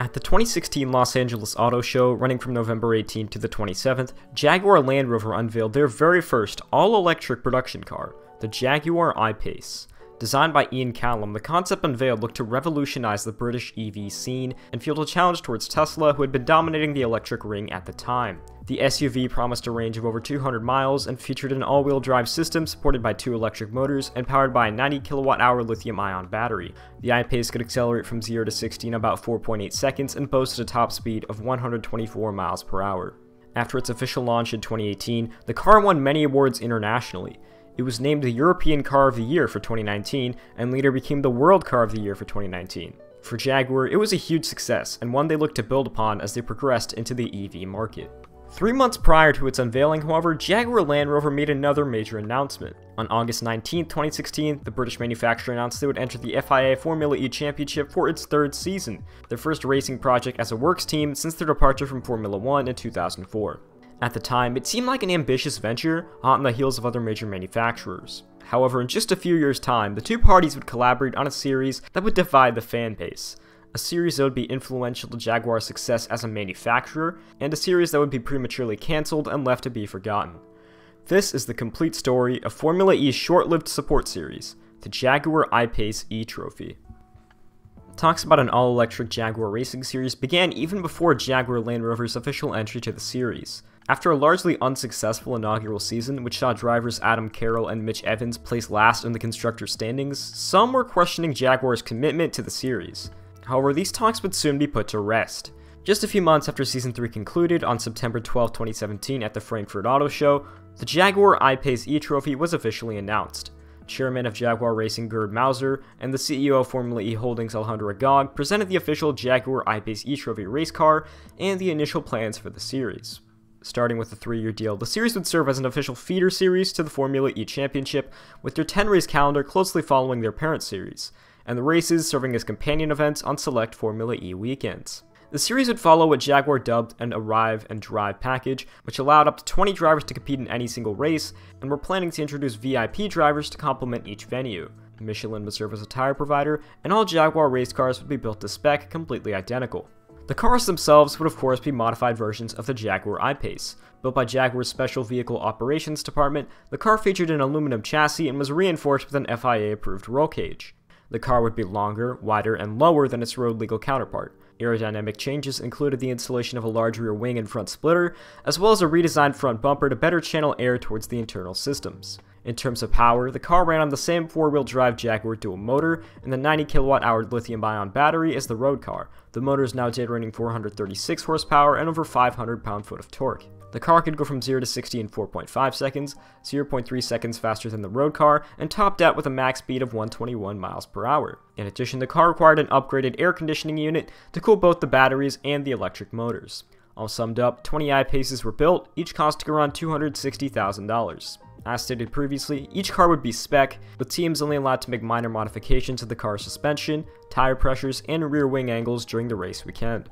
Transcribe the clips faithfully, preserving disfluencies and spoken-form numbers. At the twenty sixteen Los Angeles Auto Show, running from November eighteenth to the twenty-seventh, Jaguar Land Rover unveiled their very first all-electric production car, the Jaguar I-PACE. Designed by Ian Callum, the concept unveiled looked to revolutionize the British E V scene and fueled a challenge towards Tesla, who had been dominating the electric ring at the time. The S U V promised a range of over two hundred miles and featured an all-wheel drive system supported by two electric motors and powered by a ninety kilowatt hour lithium-ion battery. The I-PACE could accelerate from zero to sixty in about four point eight seconds and boasted a top speed of one hundred twenty-four miles per hour. After its official launch in twenty eighteen, the car won many awards internationally. It was named the European Car of the Year for twenty nineteen and later became the World Car of the Year for twenty nineteen. For Jaguar, it was a huge success and one they looked to build upon as they progressed into the E V market. Three months prior to its unveiling, however, Jaguar Land Rover made another major announcement. On August nineteenth, twenty sixteen, the British manufacturer announced they would enter the F I A Formula E Championship for its third season, their first racing project as a works team since their departure from Formula One in two thousand four. At the time, it seemed like an ambitious venture, hot on the heels of other major manufacturers. However, in just a few years' time, the two parties would collaborate on a series that would divide the fan base. A series that would be influential to Jaguar's success as a manufacturer, and a series that would be prematurely cancelled and left to be forgotten. This is the complete story of Formula E's short-lived support series, the Jaguar I-PACE E-Trophy. Talks about an all-electric Jaguar racing series began even before Jaguar Land Rover's official entry to the series. After a largely unsuccessful inaugural season, which saw drivers Adam Carroll and Mitch Evans place last in the constructors' standings, some were questioning Jaguar's commitment to the series. However, these talks would soon be put to rest. Just a few months after Season three concluded, on September twelfth, twenty seventeen at the Frankfurt Auto Show, the Jaguar I-PACE E-Trophy was officially announced. Chairman of Jaguar Racing Gerd Mauser and the C E O of Formula E Holdings Alejandro Agag presented the official Jaguar I-PACE E-Trophy race car and the initial plans for the series. Starting with a three-year deal, the series would serve as an official feeder series to the Formula E Championship, with their ten race calendar closely following their parent series, and the races serving as companion events on select Formula E weekends. The series would follow what Jaguar dubbed an Arrive and Drive package, which allowed up to twenty drivers to compete in any single race, and were planning to introduce V I P drivers to complement each venue. Michelin would serve as a tire provider, and all Jaguar race cars would be built to spec, completely identical. The cars themselves would of course be modified versions of the Jaguar I-PACE. Built by Jaguar's Special Vehicle Operations Department, the car featured an aluminum chassis and was reinforced with an F I A-approved roll cage. The car would be longer, wider, and lower than its road-legal counterpart. Aerodynamic changes included the installation of a large rear wing and front splitter, as well as a redesigned front bumper to better channel air towards the internal systems. In terms of power, the car ran on the same four-wheel drive Jaguar dual motor and the ninety kilowatt hour lithium-ion battery as the road car. The motor is now generating four hundred thirty-six horsepower and over five hundred pound-foot of torque. The car could go from zero to sixty in four point five seconds, zero point three seconds faster than the road car, and topped out with a max speed of one hundred twenty-one miles per hour. In addition, the car required an upgraded air conditioning unit to cool both the batteries and the electric motors. All summed up, twenty I-PACEs were built, each costing around two hundred sixty thousand dollars. As stated previously, each car would be spec, with teams only allowed to make minor modifications to the car's suspension, tire pressures, and rear wing angles during the race weekend.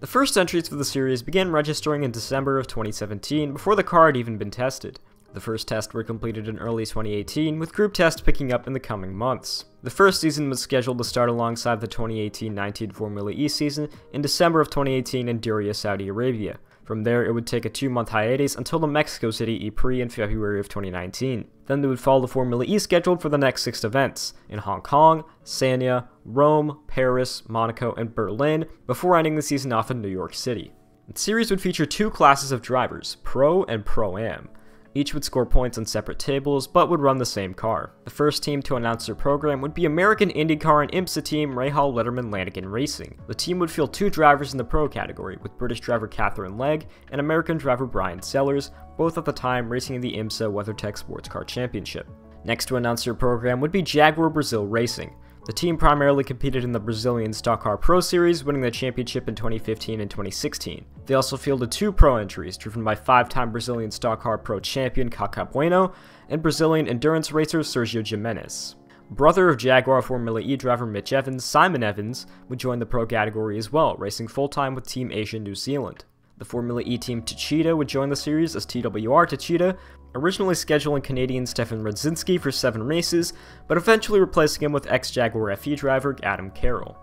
The first entries for the series began registering in December of twenty seventeen before the car had even been tested. The first tests were completed in early twenty eighteen, with group tests picking up in the coming months. The first season was scheduled to start alongside the twenty eighteen nineteen Formula E season in December of twenty eighteen in Diriyah, Saudi Arabia. From there, it would take a two-month hiatus until the Mexico City E-Prix in February of twenty nineteen. Then they would follow the Formula E schedule for the next six events, in Hong Kong, Sanya, Rome, Paris, Monaco, and Berlin, before ending the season off in New York City. The series would feature two classes of drivers, Pro and Pro-Am. Each would score points on separate tables, but would run the same car. The first team to announce their program would be American IndyCar and IMSA team Rahal Letterman Lanigan Racing. The team would field two drivers in the pro category, with British driver Catherine Legge and American driver Brian Sellers, both at the time racing in the IMSA WeatherTech Sports Car Championship. Next to announce their program would be Jaguar Brazil Racing. The team primarily competed in the Brazilian Stock Car Pro Series, winning the championship in twenty fifteen and twenty sixteen. They also fielded two pro entries, driven by five-time Brazilian Stock Car Pro champion Caca Bueno and Brazilian endurance racer Sergio Jimenez. Brother of Jaguar Formula E driver Mitch Evans, Simon Evans, would join the pro category as well, racing full-time with Team Asia New Zealand. The Formula E team Techeetah would join the series as T W R Techeetah, originally scheduling Canadian Stefan Rzadzinski for seven races, but eventually replacing him with ex-Jaguar F E driver Adam Carroll.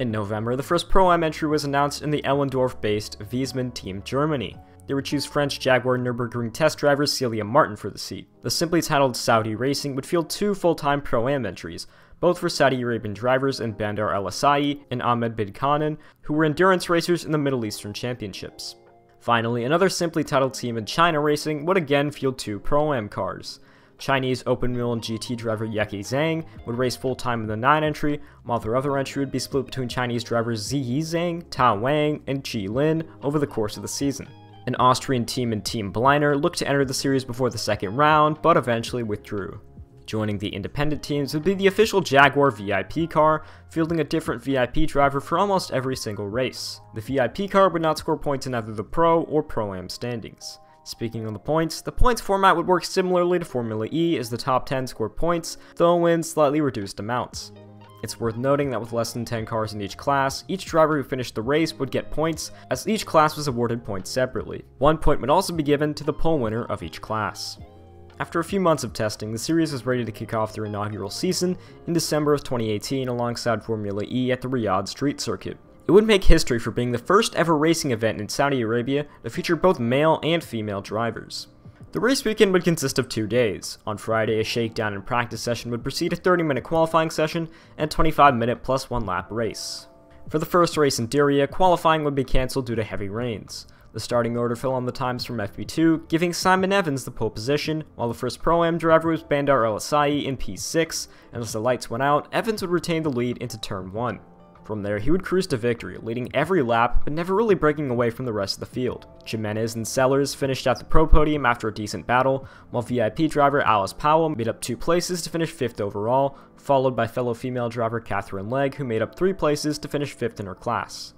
In November, the first Pro-Am entry was announced in the Ellendorf-based Wiesmann Team Germany. They would choose French Jaguar Nürburgring test driver Celia Martin for the seat. The simply titled Saudi Racing would field two full-time Pro-Am entries, both for Saudi Arabian drivers in Bandar Alasai and Ahmed Bin Khanan, who were endurance racers in the Middle Eastern Championships. Finally, another simply titled team in China Racing would again field two Pro-Am cars. Chinese open wheel and G T driver Yaki Zhang would race full-time in the nine entry, while their other entry would be split between Chinese drivers Ziyi Zhang, Tao Wang, and Qi Lin over the course of the season. An Austrian team in Team Bliner looked to enter the series before the second round, but eventually withdrew. Joining the independent teams would be the official Jaguar V I P car, fielding a different V I P driver for almost every single race. The V I P car would not score points in either the Pro or Pro-Am standings. Speaking of the points, the points format would work similarly to Formula E, as the top ten scored points, though in slightly reduced amounts. It's worth noting that with less than ten cars in each class, each driver who finished the race would get points, as each class was awarded points separately. One point would also be given to the pole winner of each class. After a few months of testing, the series was ready to kick off their inaugural season in December of twenty eighteen alongside Formula E at the Riyadh Street Circuit. It would make history for being the first ever racing event in Saudi Arabia to feature both male and female drivers. The race weekend would consist of two days. On Friday, a shakedown and practice session would precede a thirty minute qualifying session and twenty-five minute plus one lap race. For the first race in Diriyah, qualifying would be cancelled due to heavy rains. The starting order fell on the times from F P two, giving Simon Evans the pole position, while the first Pro-Am driver was Bandar Alasai in P six, and as the lights went out, Evans would retain the lead into turn one. From there, he would cruise to victory, leading every lap, but never really breaking away from the rest of the field. Jimenez and Sellers finished at the pro podium after a decent battle, while V I P driver Alice Powell made up two places to finish fifth overall, followed by fellow female driver Catherine Legge, who made up three places to finish fifth in her class.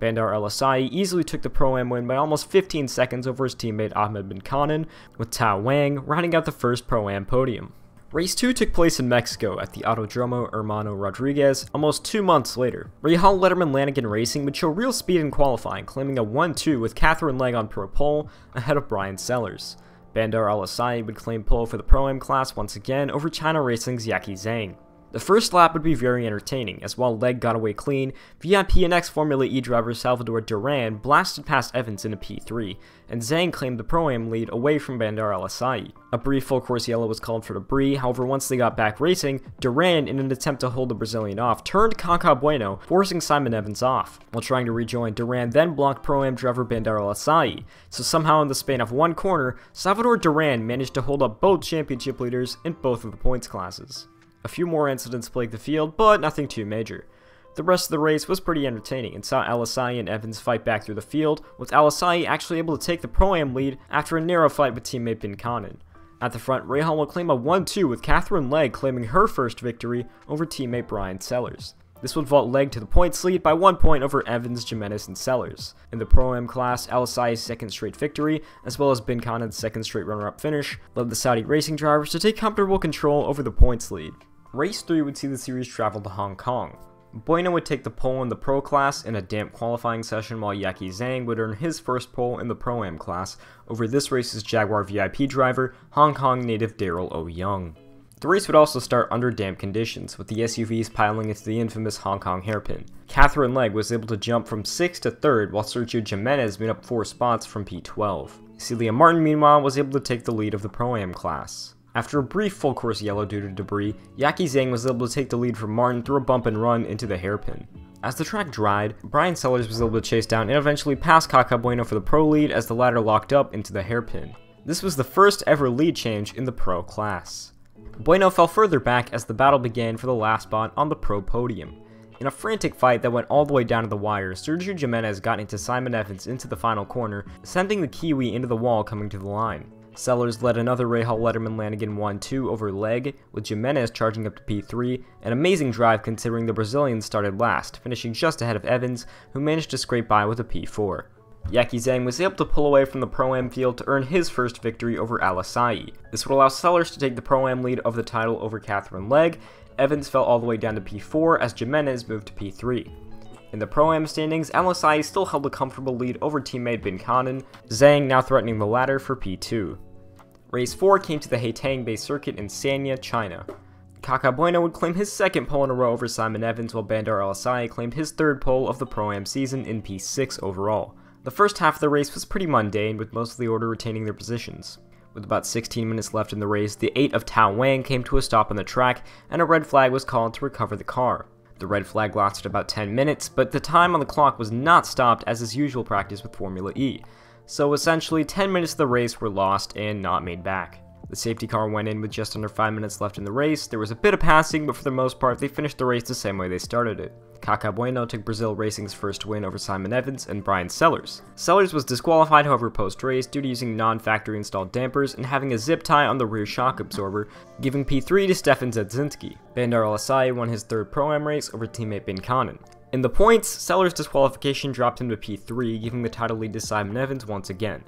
Bandar Alasai easily took the Pro-Am win by almost fifteen seconds over his teammate Ahmed Bin Khanan, with Tao Wang rounding out the first Pro-Am podium. Race two took place in Mexico at the Autodromo Hermano Rodriguez almost two months later. Rahal Letterman Lanigan Racing would show real speed in qualifying, claiming a one two with Catherine Legge on pro pole ahead of Brian Sellers. Bandar Alasai would claim pole for the Pro-Am class once again over China Racing's Yaki Zhang. The first lap would be very entertaining, as while Legge got away clean, V I P and ex-Formula E driver Salvador Duran blasted past Evans in a P three, and Zhang claimed the Pro-Am lead away from Bandar Alasai. A brief full-course yellow was called for debris, however once they got back racing, Duran, in an attempt to hold the Brazilian off, turned Caca Bueno, forcing Simon Evans off. While trying to rejoin, Duran then blocked Pro-Am driver Bandar Alasai, so somehow in the span of one corner, Salvador Duran managed to hold up both championship leaders in both of the points classes. A few more incidents plagued the field, but nothing too major. The rest of the race was pretty entertaining and saw Alasai and Evans fight back through the field, with Alasai actually able to take the Pro-Am lead after a narrow fight with teammate Bin Khanan. At the front, Rahal will claim a one two with Catherine Legge claiming her first victory over teammate Brian Sellers. This would vault Legge to the points lead by one point over Evans, Jimenez, and Sellers. In the Pro-Am class, Alasai's second straight victory, as well as Bin Khanan's second straight runner-up finish, led the Saudi racing drivers to take comfortable control over the points lead. Race three would see the series travel to Hong Kong. Bueno would take the pole in the Pro class in a damp qualifying session, while Yaki Zhang would earn his first pole in the Pro-Am class over this race's Jaguar V I P driver, Hong Kong native Daryl Oh Young. The race would also start under damp conditions, with the S U Vs piling into the infamous Hong Kong hairpin. Catherine Legge was able to jump from sixth to third, while Sergio Jimenez made up four spots from P twelve. Celia Martin, meanwhile, was able to take the lead of the Pro-Am class. After a brief full-course yellow due to debris, Yaki Zhang was able to take the lead from Martin through a bump and run into the hairpin. As the track dried, Brian Sellers was able to chase down and eventually pass Caca Bueno for the Pro lead as the latter locked up into the hairpin. This was the first ever lead change in the Pro class. Bueno fell further back as the battle began for the last spot on the Pro podium. In a frantic fight that went all the way down to the wire, Sergio Jimenez got into Simon Evans into the final corner, sending the Kiwi into the wall coming to the line. Sellers led another Rahal Letterman Lanigan one two over Legge, with Jimenez charging up to P three, an amazing drive considering the Brazilians started last, finishing just ahead of Evans, who managed to scrape by with a P four. Yaki Zhang was able to pull away from the Pro-Am field to earn his first victory over Alasai. This would allow Sellers to take the Pro-Am lead of the title over Catherine Legge. Evans fell all the way down to P four as Jimenez moved to P three. In the Pro-Am standings, Alasai still held a comfortable lead over teammate Bin Khanan, Zhang now threatening the latter for P two. Race four came to the Haitang Bay circuit in Sanya, China. Caca Bueno would claim his second pole in a row over Simon Evans, while Bandar Alasai claimed his third pole of the Pro-Am season in P six overall. The first half of the race was pretty mundane, with most of the order retaining their positions. With about sixteen minutes left in the race, the eight of Tao Wang came to a stop on the track, and a red flag was called to recover the car. The red flag lasted about ten minutes, but the time on the clock was not stopped as is usual practice with Formula E. So essentially, ten minutes of the race were lost and not made back. The safety car went in with just under five minutes left in the race. There was a bit of passing, but for the most part, they finished the race the same way they started it. Caca Bueno took Brazil Racing's first win over Simon Evans and Brian Sellers. Sellers was disqualified, however, post-race due to using non-factory installed dampers and having a zip tie on the rear shock absorber, giving P three to Stefan Rzadzinski. Bandar Alasai won his third Pro-Am race over teammate Bin Khanan. In the points, Sellers' disqualification dropped him to P three, giving the title lead to Simon Evans once again.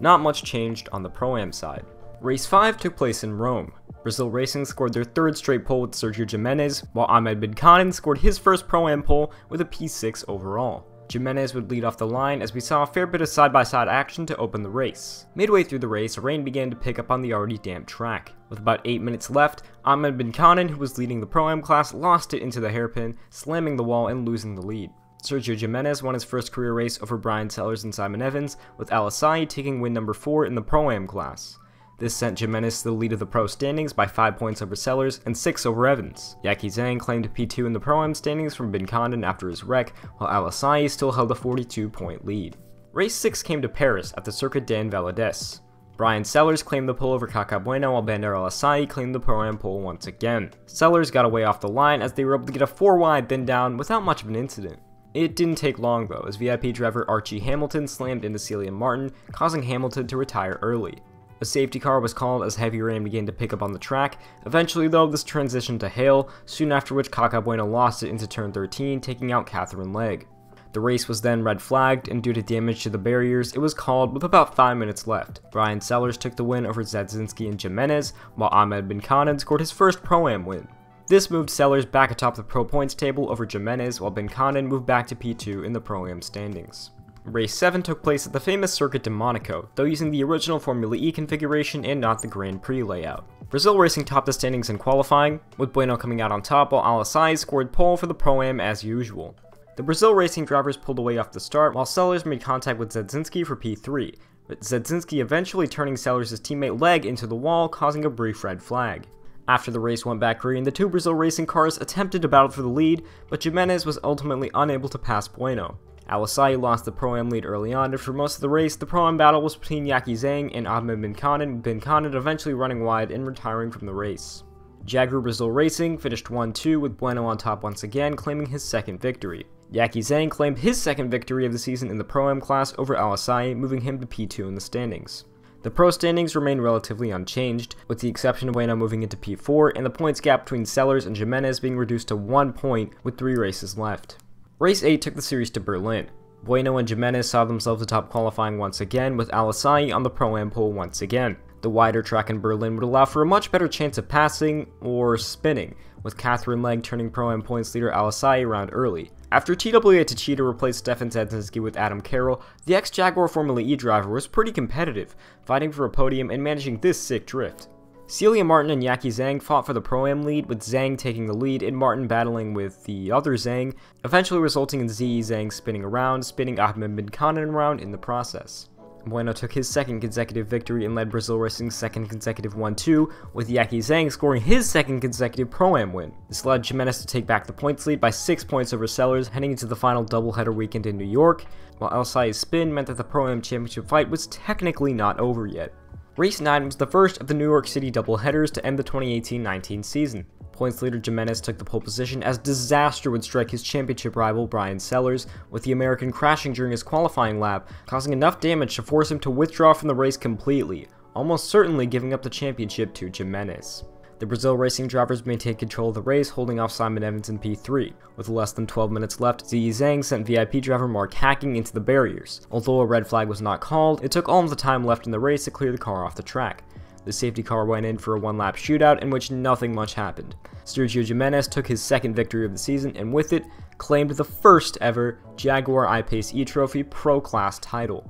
Not much changed on the Pro-Am side. Race five took place in Rome. Brazil Racing scored their third straight pole with Sergio Jimenez, while Ahmed Bin Khanan scored his first Pro-Am pole with a P six overall. Jimenez would lead off the line as we saw a fair bit of side-by-side action to open the race. Midway through the race, rain began to pick up on the already damp track. With about eight minutes left, Ahmed Bin Khanan, who was leading the Pro-Am class, lost it into the hairpin, slamming the wall and losing the lead. Sergio Jimenez won his first career race over Brian Sellers and Simon Evans, with Alasai taking win number four in the Pro-Am class. This sent Jimenez to the lead of the Pro standings by five points over Sellers and six over Evans. Yaki Zhang claimed a P two in the Pro-Am standings from Bin Khanan after his wreck, while Alasai still held a forty-two point lead. Race six came to Paris at the Circuit des Invalides. Brian Sellers claimed the pole over Caca Bueno, while Bandar Alasai claimed the Pro-Am pole once again. Sellers got away off the line as they were able to get a four wide then down without much of an incident. It didn't take long though, as V I P driver Archie Hamilton slammed into Celia Martin, causing Hamilton to retire early. A safety car was called as heavy rain began to pick up on the track. Eventually though, this transitioned to hail, soon after which Caca Bueno lost it into turn thirteen, taking out Catherine Legge. The race was then red flagged, and due to damage to the barriers, it was called with about five minutes left. Brian Sellers took the win over Rzadzinski and Jimenez, while Ahmed Bin Khanan scored his first Pro-Am win. This moved Sellers back atop the Pro points table over Jimenez, while Bin Khanan moved back to P two in the Pro-Am standings. Race seven took place at the famous Circuit de Monaco, though using the original Formula E configuration and not the Grand Prix layout. Brazil Racing topped the standings in qualifying, with Bueno coming out on top while Alasai scored pole for the Pro-Am as usual. The Brazil Racing drivers pulled away off the start while Sellers made contact with Rzadzinski for P three, but Rzadzinski eventually turning Sellers' teammate Legge into the wall, causing a brief red flag. After the race went back green, the two Brazil Racing cars attempted to battle for the lead, but Jimenez was ultimately unable to pass Bueno. Alasai lost the Pro-Am lead early on, and for most of the race, the Pro-Am battle was between Yaki Zhang and Ahmed Bin Khanan, with Bin Khanan eventually running wide and retiring from the race. Jaguar Brazil Racing finished one two with Bueno on top once again, claiming his second victory. Yaki Zhang claimed his second victory of the season in the Pro-Am class over Alasai, moving him to P two in the standings. The Pro standings remain relatively unchanged, with the exception of Bueno moving into P four, and the points gap between Sellers and Jimenez being reduced to one point with three races left. Race eight took the series to Berlin. Bueno and Jimenez saw themselves atop qualifying once again, with Alasai on the Pro-Am pole once again. The wider track in Berlin would allow for a much better chance of passing, or spinning, with Catherine Legge turning Pro-Am points leader Alasai around early. After T W R Techeetah replaced Stefan Rzadzinski with Adam Carroll, the ex-Jaguar Formula E driver was pretty competitive, fighting for a podium and managing this sick drift. Celia Martin and Yaki Zhang fought for the Pro-Am lead, with Zhang taking the lead and Martin battling with the other Zhang, eventually resulting in Ziyi Zhang spinning around, spinning Ahmed Bin Khanan around in the process. Bueno took his second consecutive victory and led Brazil Racing's second consecutive one two, with Yaki Zhang scoring his second consecutive Pro-Am win. This led Jimenez to take back the points lead by six points over Sellers, heading into the final doubleheader weekend in New York, while Alasai's spin meant that the Pro-Am championship fight was technically not over yet. Race nine was the first of the New York City doubleheaders to end the twenty eighteen nineteen season. Points leader Jimenez took the pole position as disaster would strike his championship rival Brian Sellers, with the American crashing during his qualifying lap, causing enough damage to force him to withdraw from the race completely, almost certainly giving up the championship to Jimenez. The Brazil Racing drivers maintained control of the race, holding off Simon Evans in P three. With less than twelve minutes left, Ziyi Zhang sent V I P driver Mark Hacking into the barriers. Although a red flag was not called, it took all of the time left in the race to clear the car off the track. The safety car went in for a one-lap shootout in which nothing much happened. Sergio Jimenez took his second victory of the season and with it, claimed the first ever Jaguar I-PACE E-Trophy Pro Class title.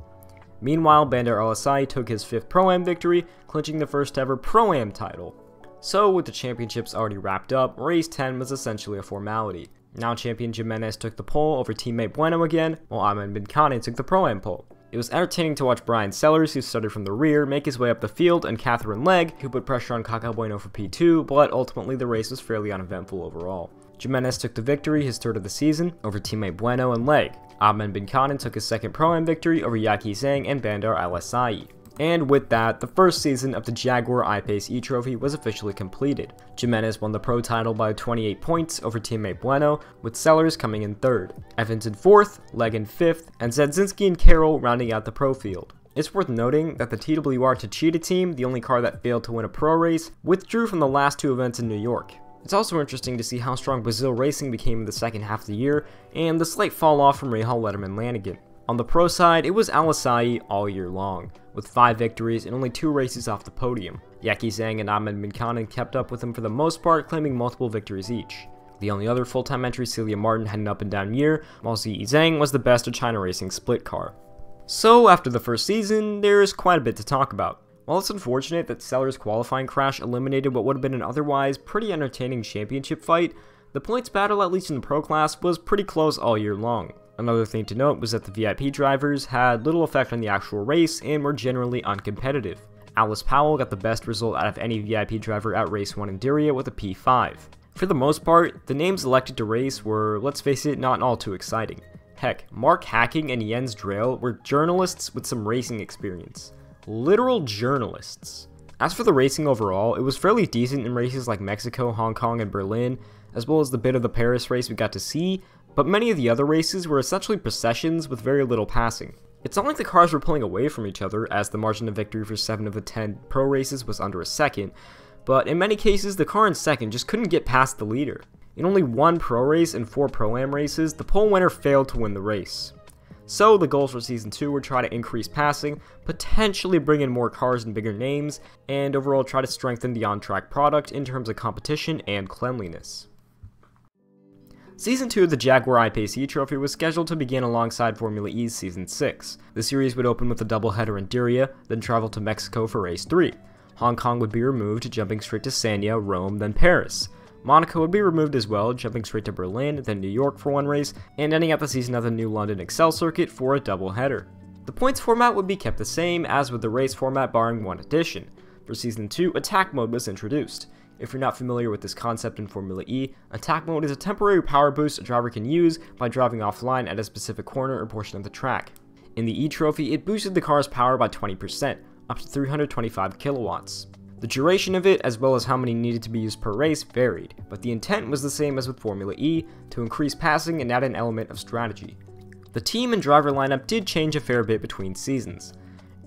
Meanwhile, Bandar Alasai took his fifth Pro-Am victory, clinching the first ever Pro-Am title. So with the championships already wrapped up, race ten was essentially a formality. Now champion Jimenez took the pole over teammate Bueno again, while Ahmed Bin Khanan took the Pro-Am pole. It was entertaining to watch Brian Sellers, who started from the rear, make his way up the field, and Catherine Legge, who put pressure on Caca Bueno for P two, but ultimately the race was fairly uneventful overall. Jimenez took the victory, his third of the season, over teammate Bueno and Legge. Ahmed Bin Khanan took his second Pro-Am victory over Yaki Zhang and Bandar Alasai. And with that, the first season of the Jaguar I-PACE E-Trophy was officially completed. Jimenez won the pro title by twenty-eight points over teammate Bueno, with Sellers coming in third, Evans in fourth, Legge in fifth, and Zedzinski and Carroll rounding out the pro field. It's worth noting that the T W R Techeetah team, the only car that failed to win a pro race, withdrew from the last two events in New York. It's also interesting to see how strong Brazil Racing became in the second half of the year, and the slight fall off from Rahal Letterman Lanigan. On the pro side, it was Alasai all year long, with five victories and only two races off the podium. Yaki Zhang and Ahmed Bin Khanan kept up with him for the most part, claiming multiple victories each. The only other full-time entry, Celia Martin, had an up-and-down year, while Ziyi Zhang was the best of China Racing split car. So after the first season, there is quite a bit to talk about. While it's unfortunate that Sellers' qualifying crash eliminated what would have been an otherwise pretty entertaining championship fight, the points battle, at least in the pro class, was pretty close all year long. Another thing to note was that the V I P drivers had little effect on the actual race and were generally uncompetitive. Alice Powell got the best result out of any V I P driver at race one in Diriyah with a P five. For the most part, the names elected to race were, let's face it, not all too exciting. Heck, Mark Hacking and Jens Drail were journalists with some racing experience. Literal journalists. As for the racing overall, it was fairly decent in races like Mexico, Hong Kong, and Berlin, as well as the bit of the Paris race we got to see, but many of the other races were essentially processions with very little passing. It's not like the cars were pulling away from each other, as the margin of victory for seven of the ten pro races was under a second, but in many cases the car in second just couldn't get past the leader. In only one pro race and four Pro-Am races, the pole winner failed to win the race. So the goals for season two were try to increase passing, potentially bring in more cars and bigger names, and overall try to strengthen the on-track product in terms of competition and cleanliness. Season two of the Jaguar I-PACE E-Trophy was scheduled to begin alongside Formula E's Season six. The series would open with a doubleheader in Diriyah, then travel to Mexico for Race three. Hong Kong would be removed, jumping straight to Sanya, Rome, then Paris. Monaco would be removed as well, jumping straight to Berlin, then New York for one race, and ending out the season at the new London Excel circuit for a doubleheader. The points format would be kept the same as with the race format, barring one addition. For Season two, Attack Mode was introduced. If you're not familiar with this concept in Formula E, Attack Mode is a temporary power boost a driver can use by driving offline at a specific corner or portion of the track. In the E-Trophy, it boosted the car's power by twenty percent, up to three hundred twenty-five kilowatts. The duration of it, as well as how many needed to be used per race, varied, but the intent was the same as with Formula E, to increase passing and add an element of strategy. The team and driver lineup did change a fair bit between seasons.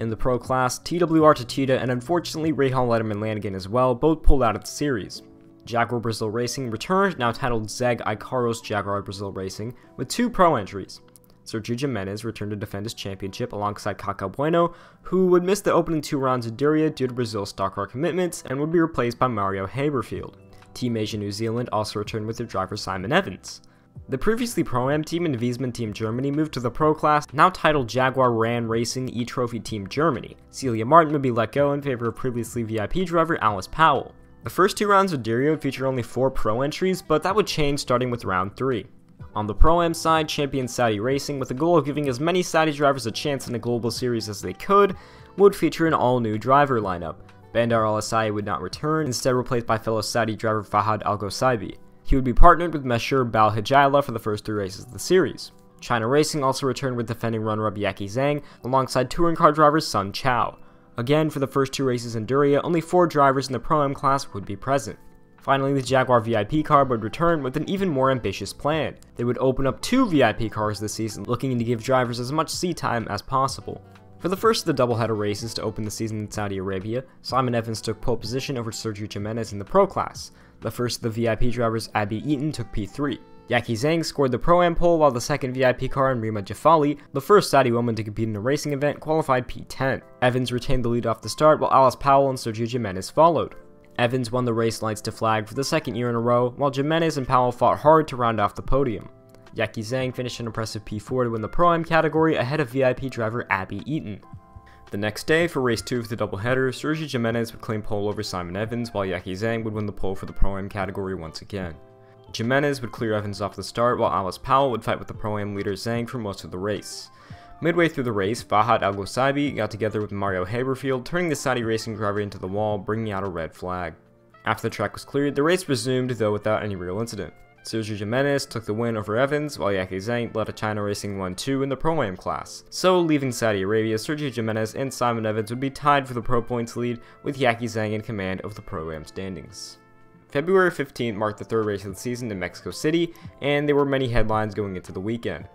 In the pro class, T W R Techeetah and unfortunately Rahal Letterman Lanigan as well both pulled out of the series. Jaguar Brazil Racing returned, now titled Zeg Icaro's Jaguar Brazil Racing, with two pro entries. Sergio Jimenez returned to defend his championship alongside Caca Bueno, who would miss the opening two rounds of Diriyah due to Brazil's stock car commitments and would be replaced by Mario Haberfield. Team Asia New Zealand also returned with their driver Simon Evans. The previously Pro-Am team and Wiesmann Team Germany moved to the Pro class, now titled Jaguar Land Racing E-Trophy Team Germany. Celia Martin would be let go in favor of previously V I P driver Alice Powell. The first two rounds of Diriyah featured only four Pro entries, but that would change starting with round three. On the Pro-Am side, champion Saudi Racing, with the goal of giving as many Saudi drivers a chance in a global series as they could, would feature an all-new driver lineup. Bandar Alasai would not return, instead replaced by fellow Saudi driver Fahad Al-Ghosaibi. He would be partnered with Meshari Bel Hajaila for the first three races of the series. China Racing also returned with defending runner-up Yaki Zhang, alongside touring car driver Sun Chao. Again, for the first two races in Diriyah, only four drivers in the Pro-Am class would be present. Finally, the Jaguar V I P car would return with an even more ambitious plan. They would open up two V I P cars this season, looking to give drivers as much seat time as possible. For the first of the doubleheader races to open the season in Saudi Arabia, Simon Evans took pole position over Sergio Jimenez in the Pro class. The first of the V I P drivers, Abby Eaton, took P three. Yaki Zhang scored the Pro-Am pole, while the second V I P car in Rima Jafali, the first Saudi woman to compete in a racing event, qualified P ten. Evans retained the lead off the start, while Alice Powell and Sergio Jimenez followed. Evans won the race lights to flag for the second year in a row, while Jimenez and Powell fought hard to round off the podium. Yaki Zhang finished an impressive P four to win the Pro-Am category ahead of V I P driver Abby Eaton. The next day, for race two of the doubleheader, Sergio Jimenez would claim pole over Simon Evans, while Yaki Zhang would win the pole for the Pro-Am category once again. Jimenez would clear Evans off the start, while Alice Powell would fight with the Pro-Am leader Zhang for most of the race. Midway through the race, Fahad Al-Ghosaibi got together with Mario Haberfield, turning the Saudi Racing driver into the wall, bringing out a red flag. After the track was cleared, the race resumed, though without any real incident. Sergio Jimenez took the win over Evans, while Yaki Zhang led a China Racing one two in the Pro-Am class. So, leaving Saudi Arabia, Sergio Jimenez and Simon Evans would be tied for the Pro Points lead, with Yaki Zhang in command of the Pro-Am standings. February fifteenth marked the third race of the season in Mexico City, and there were many headlines going into the weekend.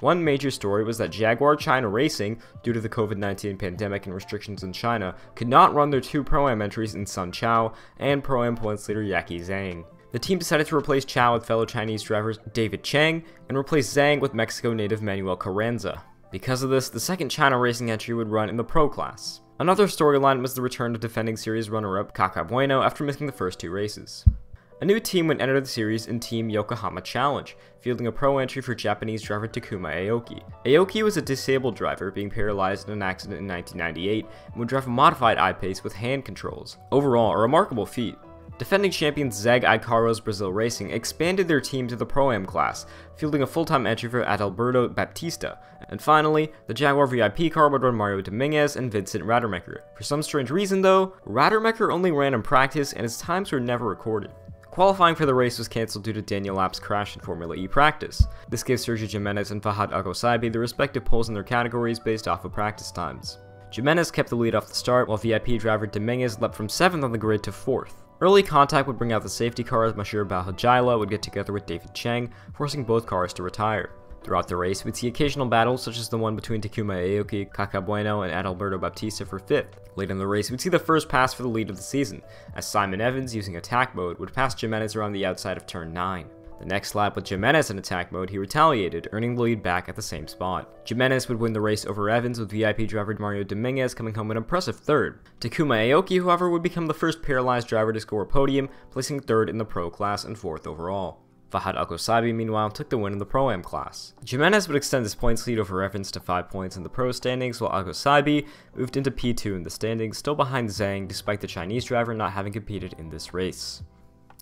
One major story was that Jaguar China Racing, due to the COVID nineteen pandemic and restrictions in China, could not run their two Pro-Am entries in Sun Chao and Pro-Am points leader Yaki Zhang. The team decided to replace Chao with fellow Chinese drivers David Chang, and replace Zhang with Mexico native Manuel Carranza. Because of this, the second China Racing entry would run in the Pro class. Another storyline was the return of defending series runner-up Caca Bueno after missing the first two races. A new team would enter the series in Team Yokohama Challenge, fielding a pro entry for Japanese driver Takuma Aoki. Aoki was a disabled driver, being paralyzed in an accident in nineteen ninety-eight, and would drive a modified I-PACE with hand controls. Overall, a remarkable feat. Defending champions Zeg Icaro's Brazil Racing expanded their team to the Pro-Am class, fielding a full-time entry for Adalberto Baptista. And finally, the Jaguar V I P car would run Mario Dominguez and Vincent Rademacher. For some strange reason though, Rademacher only ran in practice and his times were never recorded. Qualifying for the race was cancelled due to Daniel Lap's crash in Formula E practice. This gave Sergio Jimenez and Fahad Al-Ghosaibi the respective poles in their categories based off of practice times. Jimenez kept the lead off the start, while V I P driver Dominguez leapt from seventh on the grid to fourth. Early contact would bring out the safety car as Meshari Bel Hajaila would get together with David Chang, forcing both cars to retire. Throughout the race, we'd see occasional battles such as the one between Takuma Aoki, Caca Bueno, and Adalberto Baptista for fifth. Late in the race, we'd see the first pass for the lead of the season, as Simon Evans, using attack mode, would pass Jimenez around the outside of turn nine. The next lap, with Jimenez in attack mode, he retaliated, earning the lead back at the same spot. Jimenez would win the race over Evans, with V I P driver Mario Dominguez coming home an impressive third. Takuma Aoki, however, would become the first paralyzed driver to score a podium, placing third in the Pro class and fourth overall. Fahad Al-Ghosaibi, meanwhile, took the win in the Pro-Am class. Jimenez would extend his points lead over Evans to five points in the Pro standings, while Al-Ghosaibi moved into P two in the standings, still behind Zhang, despite the Chinese driver not having competed in this race.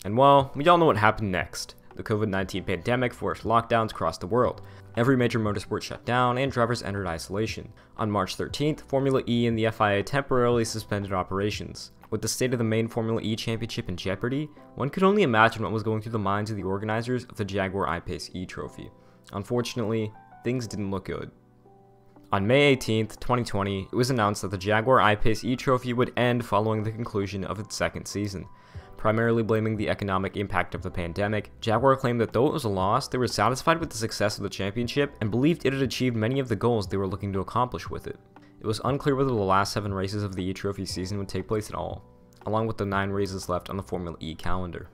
And well, we all know what happened next. The COVID nineteen pandemic forced lockdowns across the world. Every major motorsport shut down, and drivers entered isolation. On March thirteenth, Formula E and the F I A temporarily suspended operations. With the state of the main Formula E championship in jeopardy, one could only imagine what was going through the minds of the organizers of the Jaguar I-PACE E-Trophy. Unfortunately, things didn't look good. On May eighteenth, twenty twenty, it was announced that the Jaguar I-PACE E-Trophy would end following the conclusion of its second season. Primarily blaming the economic impact of the pandemic, Jaguar claimed that though it was a loss, they were satisfied with the success of the championship and believed it had achieved many of the goals they were looking to accomplish with it. It was unclear whether the last seven races of the E-Trophy season would take place at all, along with the nine races left on the Formula E calendar.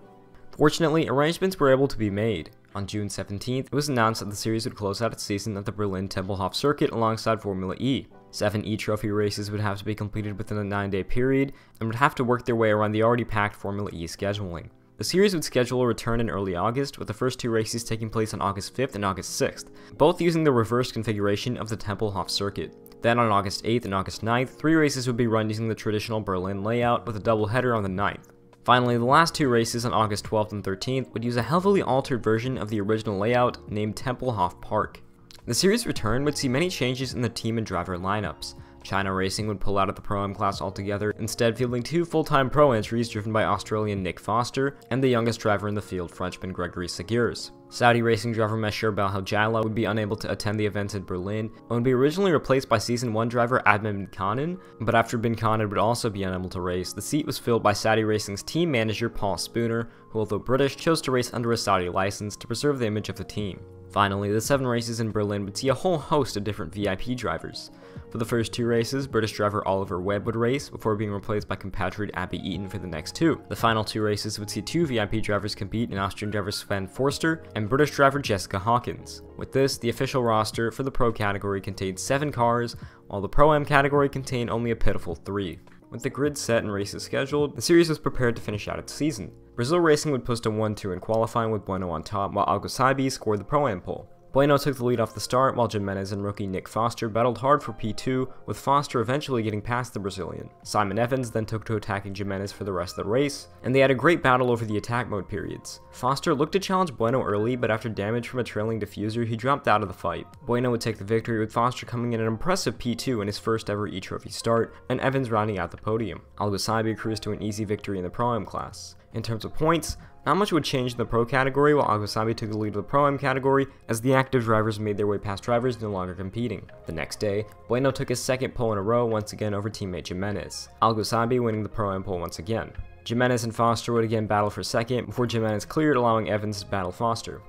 Fortunately, arrangements were able to be made. On June seventeenth, it was announced that the series would close out its season at the Berlin Tempelhof circuit alongside Formula E. Seven E-Trophy races would have to be completed within a nine-day period, and would have to work their way around the already packed Formula E scheduling. The series would schedule a return in early August, with the first two races taking place on August fifth and August sixth, both using the reverse configuration of the Tempelhof circuit. Then on August eighth and August ninth, three races would be run using the traditional Berlin layout, with a doubleheader on the ninth. Finally, the last two races on August twelfth and thirteenth would use a heavily altered version of the original layout named Tempelhof Park. The series' return would see many changes in the team and driver lineups. China Racing would pull out of the Pro-Am class altogether, instead fielding two full-time pro entries driven by Australian Nick Foster and the youngest driver in the field, Frenchman Gregory Segers. Saudi Racing driver Meshari Bel Hajaila would be unable to attend the event in Berlin, and would be originally replaced by Season one driver Ahmed Bin Khanan, but after Bin Khanan would also be unable to race, the seat was filled by Saudi Racing's team manager Paul Spooner, who, although British, chose to race under a Saudi license to preserve the image of the team. Finally, the seven races in Berlin would see a whole host of different V I P drivers. For the first two races, British driver Oliver Webb would race, before being replaced by compatriot Abby Eaton for the next two. The final two races would see two V I P drivers compete in Austrian driver Sven Forster and British driver Jessica Hawkins. With this, the official roster for the Pro category contained seven cars, while the Pro-Am category contained only a pitiful three. With the grid set and races scheduled, the series was prepared to finish out its season. Brazil Racing would post a one two in qualifying with Bueno on top, while Al-Ghosaibi scored the Pro-Am pole. Bueno took the lead off the start, while Jimenez and rookie Nick Foster battled hard for P two, with Foster eventually getting past the Brazilian. Simon Evans then took to attacking Jimenez for the rest of the race, and they had a great battle over the attack mode periods. Foster looked to challenge Bueno early, but after damage from a trailing diffuser, he dropped out of the fight. Bueno would take the victory, with Foster coming in an impressive P two in his first ever E-Trophy start, and Evans rounding out the podium. Al-Ghosaibi cruised to an easy victory in the Pro-Am class. In terms of points, not much would change in the Pro category, while Al-Ghosaibi took the lead of the Pro-Am category as the active drivers made their way past drivers no longer competing. The next day, Bueno took his second pole in a row, once again over teammate Jimenez, Al-Ghosaibi winning the Pro-Am pole once again. Jimenez and Foster would again battle for second, before Jimenez cleared, allowing Evans to battle Foster.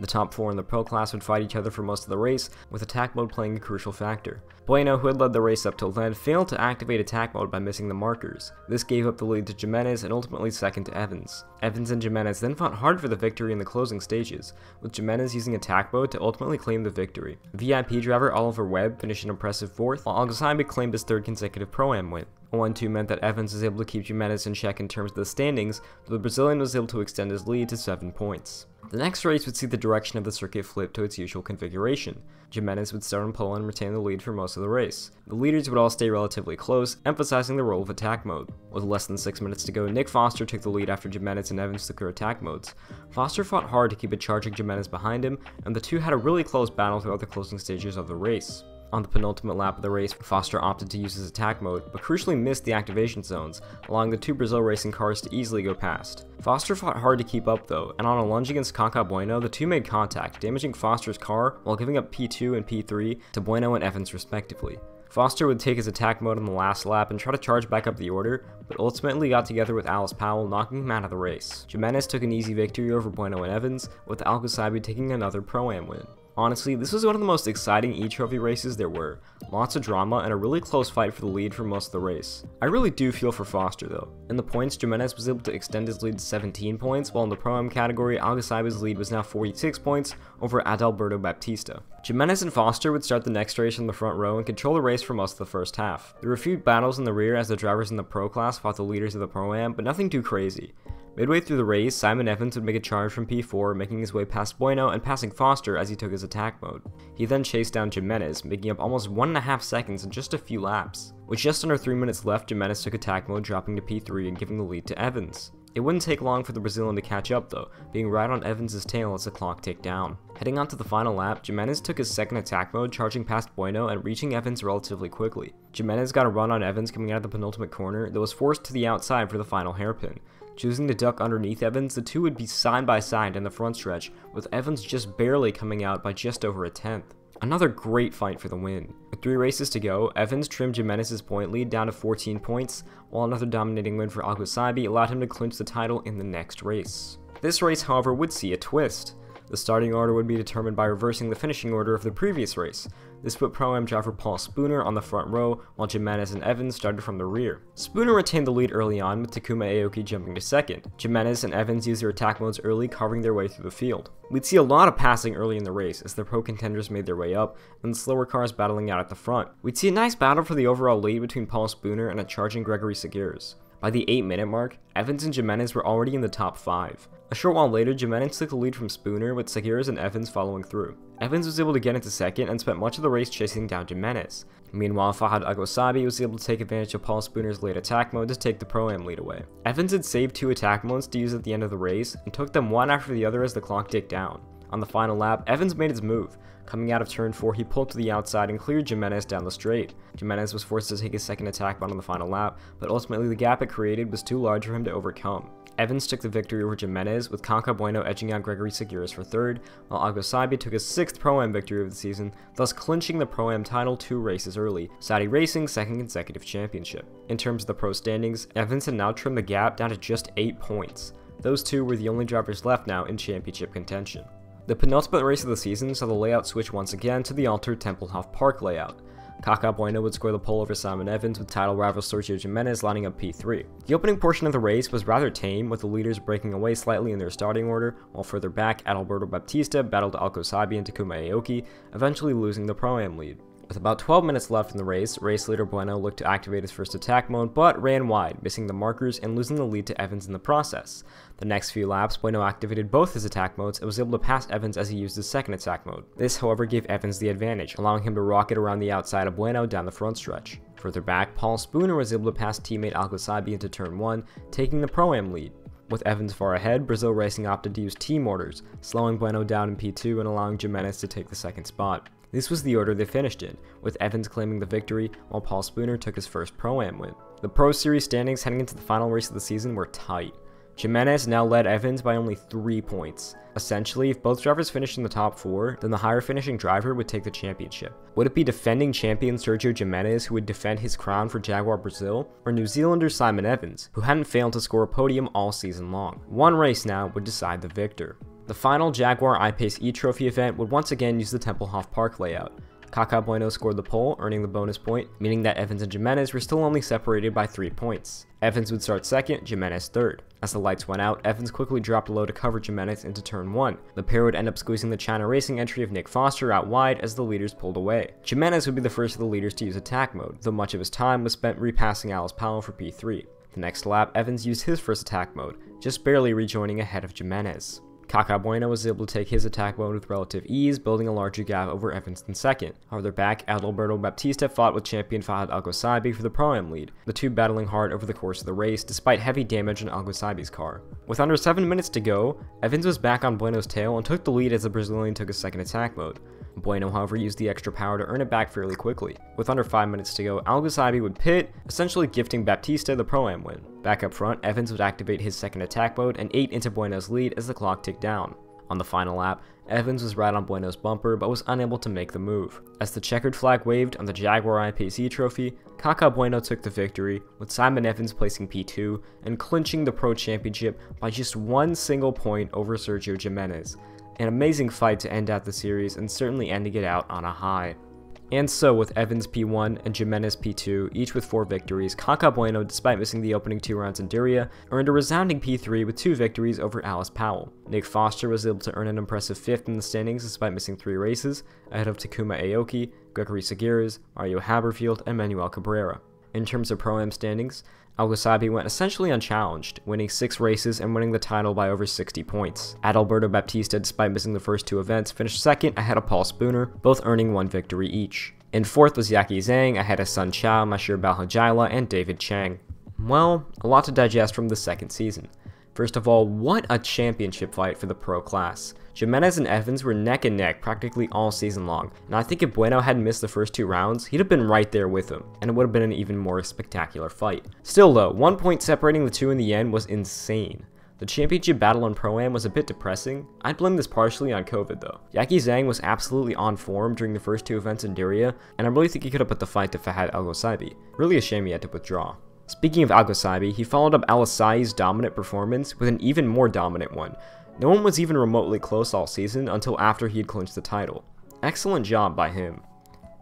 The top four in the Pro class would fight each other for most of the race, with attack mode playing a crucial factor. Bueno, who had led the race up till then, failed to activate attack mode by missing the markers. This gave up the lead to Jimenez and ultimately second to Evans. Evans and Jimenez then fought hard for the victory in the closing stages, with Jimenez using attack mode to ultimately claim the victory. V I P driver Oliver Webb finished an impressive fourth, while Al-Ghosaibi claimed his third consecutive Pro-Am win. A one two meant that Evans was able to keep Jimenez in check in terms of the standings, but the Brazilian was able to extend his lead to seven points. The next race would see the direction of the circuit flip to its usual configuration. Jimenez would start on pole and retain the lead for most of the race. The leaders would all stay relatively close, emphasizing the role of attack mode. With less than six minutes to go, Nick Foster took the lead after Jimenez and Evans took their attack modes. Foster fought hard to keep a charging Jimenez behind him, and the two had a really close battle throughout the closing stages of the race. On the penultimate lap of the race, Foster opted to use his attack mode, but crucially missed the activation zones, allowing the two Brazil racing cars to easily go past. Foster fought hard to keep up though, and on a lunge against Caca Bueno, the two made contact, damaging Foster's car while giving up P two and P three to Bueno and Evans respectively. Foster would take his attack mode on the last lap and try to charge back up the order, but ultimately got together with Alice Powell, knocking him out of the race. Jimenez took an easy victory over Bueno and Evans, with Al-Ghosaibi taking another Pro-Am win. Honestly, this was one of the most exciting E-Trophy races there were, lots of drama and a really close fight for the lead for most of the race. I really do feel for Foster though. In the points, Jimenez was able to extend his lead to seventeen points, while in the Pro-Am category, Al-Ghosaibi's lead was now forty-six points over Adalberto Baptista. Jimenez and Foster would start the next race in the front row and control the race for most of the first half. There were a few battles in the rear as the drivers in the Pro class fought the leaders of the Pro-Am, but nothing too crazy. Midway through the race, Simon Evans would make a charge from P four, making his way past Bueno and passing Foster as he took his attack mode. He then chased down Jimenez, making up almost one and a half seconds in just a few laps. With just under three minutes left, Jimenez took attack mode, dropping to P three and giving the lead to Evans. It wouldn't take long for the Brazilian to catch up though, being right on Evans' tail as the clock ticked down. Heading on to the final lap, Jimenez took his second attack mode, charging past Bueno and reaching Evans relatively quickly. Jimenez got a run on Evans coming out of the penultimate corner, that was forced to the outside for the final hairpin. Choosing to duck underneath Evans, the two would be side by side in the front stretch, with Evans just barely coming out by just over a tenth. Another great fight for the win. With three races to go, Evans trimmed Jimenez's point lead down to fourteen points, while another dominating win for Al-Ghosaibi allowed him to clinch the title in the next race. This race, however, would see a twist. The starting order would be determined by reversing the finishing order of the previous race. This put Pro-Am driver Paul Spooner on the front row, while Jimenez and Evans started from the rear. Spooner retained the lead early on, with Takuma Aoki jumping to second. Jimenez and Evans used their attack modes early, carving their way through the field. We'd see a lot of passing early in the race, as the pro contenders made their way up, and the slower cars battling out at the front. We'd see a nice battle for the overall lead between Paul Spooner and a charging Gregory Segers. By the eight minute mark, Evans and Jimenez were already in the top five. A short while later, Jimenez took the lead from Spooner, with Segers and Evans following through. Evans was able to get into second and spent much of the race chasing down Jimenez. Meanwhile, Fahad Al-Ghosaibi was able to take advantage of Paul Spooner's late attack mode to take the Pro-Am lead away. Evans had saved two attack modes to use at the end of the race, and took them one after the other as the clock ticked down. On the final lap, Evans made his move. Coming out of turn four, he pulled to the outside and cleared Jimenez down the straight. Jimenez was forced to take his second attack mode on the final lap, but ultimately the gap it created was too large for him to overcome. Evans took the victory over Jimenez, with Caca Bueno edging out Gregory Segers for third, while Al-Ghosaibi took his sixth Pro-Am victory of the season, thus clinching the Pro-Am title two races early, Saudi Racing's second consecutive championship. In terms of the pro standings, Evans had now trimmed the gap down to just eight points. Those two were the only drivers left now in championship contention. The penultimate race of the season saw the layout switch once again to the altered Tempelhof Park layout. Caca Bueno would score the pole over Simon Evans, with title rival Sergio Jimenez lining up P three. The opening portion of the race was rather tame, with the leaders breaking away slightly in their starting order, while further back, Adalberto Baptista battled Al-Ghosaibi and Takuma Aoki, eventually losing the Pro-Am lead. With about twelve minutes left in the race, race leader Bueno looked to activate his first attack mode, but ran wide, missing the markers and losing the lead to Evans in the process. The next few laps, Bueno activated both his attack modes and was able to pass Evans as he used his second attack mode. This, however, gave Evans the advantage, allowing him to rocket around the outside of Bueno down the front stretch. Further back, Paul Spooner was able to pass teammate Al-Ghosaibi into turn one, taking the Pro-Am lead. With Evans far ahead, Brazil Racing opted to use team orders, slowing Bueno down in P two and allowing Jimenez to take the second spot. This was the order they finished in, with Evans claiming the victory while Paul Spooner took his first Pro-Am win. The Pro Series standings heading into the final race of the season were tight. Jimenez now led Evans by only three points. Essentially, if both drivers finished in the top four, then the higher finishing driver would take the championship. Would it be defending champion Sergio Jimenez who would defend his crown for Jaguar Brazil, or New Zealander Simon Evans, who hadn't failed to score a podium all season long? One race now would decide the victor. The final Jaguar I-PACE E-Trophy event would once again use the Tempelhof Park layout. Caca Bueno scored the pole, earning the bonus point, meaning that Evans and Jimenez were still only separated by three points. Evans would start second, Jimenez third. As the lights went out, Evans quickly dropped low to cover Jimenez into turn one. The pair would end up squeezing the China Racing entry of Nick Foster out wide as the leaders pulled away. Jimenez would be the first of the leaders to use attack mode, though much of his time was spent repassing Alice Powell for P three. The next lap, Evans used his first attack mode, just barely rejoining ahead of Jimenez. Caca Bueno was able to take his attack mode with relative ease, building a larger gap over Evans in second. Farther back, Adalberto Baptista fought with champion Fahad Al-Ghosaibi for the Pro-Am lead, the two battling hard over the course of the race despite heavy damage on Al-Ghosaibi's car. With under seven minutes to go, Evans was back on Bueno's tail and took the lead as the Brazilian took his second attack mode. Bueno, however, used the extra power to earn it back fairly quickly. With under five minutes to go, Al-Ghosaibi would pit, essentially gifting Baptista the Pro-Am win. Back up front, Evans would activate his second attack mode and ate into Bueno's lead as the clock ticked down. On the final lap, Evans was right on Bueno's bumper but was unable to make the move. As the checkered flag waved on the Jaguar I-PACE E-Trophy, Caca Bueno took the victory, with Simon Evans placing P two and clinching the Pro Championship by just one single point over Sergio Jimenez. An amazing fight to end out the series and certainly ending it out on a high. And so with Evans P one and Jimenez P two, each with four victories, Caca Bueno, despite missing the opening two rounds in Diriyah, earned a resounding P three with two victories over Alice Powell. Nick Foster was able to earn an impressive fifth in the standings despite missing three races, ahead of Takuma Aoki, Gregory Seguiras, Mario Haberfield, and Manuel Cabrera. In terms of Pro-Am standings, Al-Ghosaibi went essentially unchallenged, winning six races and winning the title by over sixty points. Adalberto Baptista, despite missing the first two events, finished second ahead of Paul Spooner, both earning one victory each. In fourth was Yaki Zhang, ahead of Sun Chao, Meshari Bel Hajaila, and David Chang. Well, a lot to digest from the second season. First of all, what a championship fight for the pro class. Jimenez and Evans were neck and neck practically all season long, and I think if Bueno hadn't missed the first two rounds, he'd have been right there with them, and it would have been an even more spectacular fight. Still though, one point separating the two in the end was insane. The championship battle on Pro-Am was a bit depressing. I'd blame this partially on COVID though. Yaki Zhang was absolutely on form during the first two events in Diriyah, and I really think he could have put the fight to Fahad Al-Ghosaibi. Really a shame he had to withdraw. Speaking of Al-Ghosaibi, he followed up Alasai's dominant performance with an even more dominant one. No one was even remotely close all season until after he had clinched the title. Excellent job by him.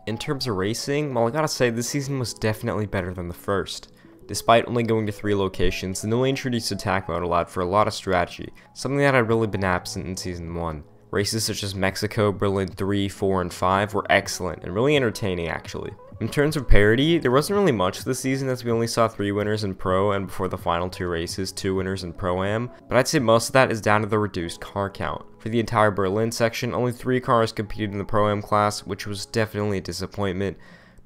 In terms of racing, well, I gotta say this season was definitely better than the first. Despite only going to three locations, the newly introduced attack mode allowed for a lot of strategy, something that had really been absent in season one. Races such as Mexico, Berlin three, four, and five were excellent and really entertaining actually. In terms of parity, there wasn't really much this season as we only saw three winners in Pro and before the final two races, two winners in Pro-Am, but I'd say most of that is down to the reduced car count. For the entire Berlin section, only three cars competed in the Pro-Am class, which was definitely a disappointment,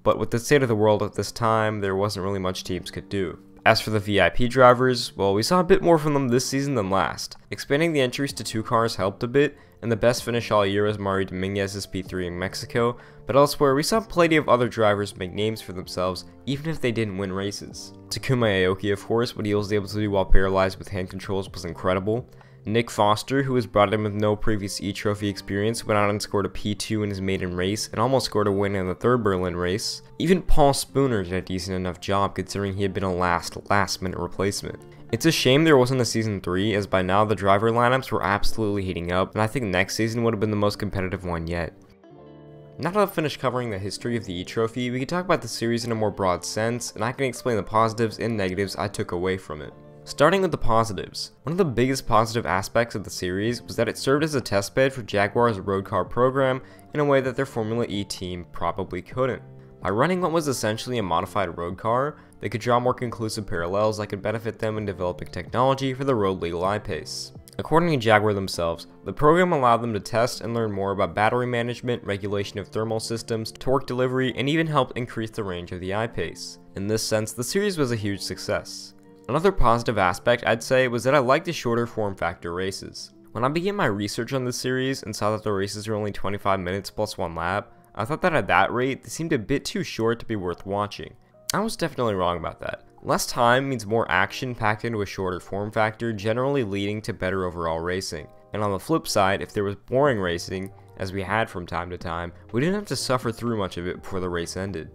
but with the state of the world at this time, there wasn't really much teams could do. As for the V I P drivers, well, we saw a bit more from them this season than last. Expanding the entries to two cars helped a bit, and the best finish all year was Mario Dominguez's P three in Mexico, but elsewhere we saw plenty of other drivers make names for themselves even if they didn't win races. Takuma Aoki, of course, what he was able to do while paralyzed with hand controls was incredible. Nick Foster, who was brought in with no previous E-Trophy experience, went out and scored a P two in his maiden race and almost scored a win in the third Berlin race. Even Paul Spooner did a decent enough job considering he had been a last, last minute replacement. It's a shame there wasn't a season three, as by now the driver lineups were absolutely heating up, and I think next season would have been the most competitive one yet. Now that I've finished covering the history of the E-Trophy, we can talk about the series in a more broad sense, and I can explain the positives and negatives I took away from it. Starting with the positives, one of the biggest positive aspects of the series was that it served as a testbed for Jaguar's road car program in a way that their Formula E team probably couldn't. By running what was essentially a modified road car, they could draw more conclusive parallels that could benefit them in developing technology for the road legal I-PACE. According to Jaguar themselves, the program allowed them to test and learn more about battery management, regulation of thermal systems, torque delivery, and even helped increase the range of the I-PACE. In this sense, the series was a huge success. Another positive aspect, I'd say, was that I liked the shorter form factor races. When I began my research on this series and saw that the races were only twenty-five minutes plus one lap, I thought that at that rate, they seemed a bit too short to be worth watching. I was definitely wrong about that. Less time means more action packed into a shorter form factor, generally leading to better overall racing. And on the flip side, if there was boring racing, as we had from time to time, we didn't have to suffer through much of it before the race ended.